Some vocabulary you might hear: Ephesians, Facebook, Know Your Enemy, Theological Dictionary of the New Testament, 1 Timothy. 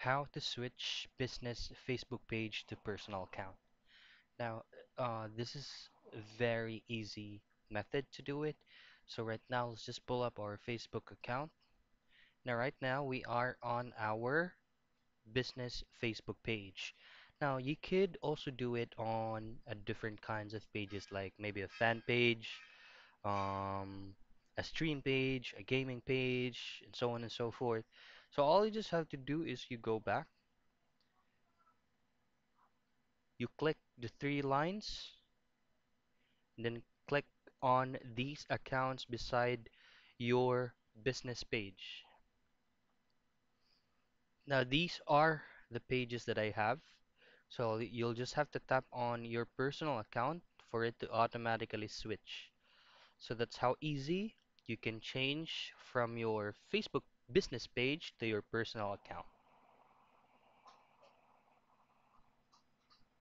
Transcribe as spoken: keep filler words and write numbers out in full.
How to switch business Facebook page to personal account. Now, uh, this is a very easy method to do it. So right now, let's just pull up our Facebook account. Now, right now, we are on our business Facebook page. Now, you could also do it on a different kinds of pages, like maybe a fan page, um, a stream page, a gaming page, and so on and so forth. So all you just have to do is you go back, you click the three lines, and then click on these accounts beside your business page. Now these are the pages that I have, so you'll just have to tap on your personal account for it to automatically switch. So that's how easy you can change from your Facebook business page to your personal account.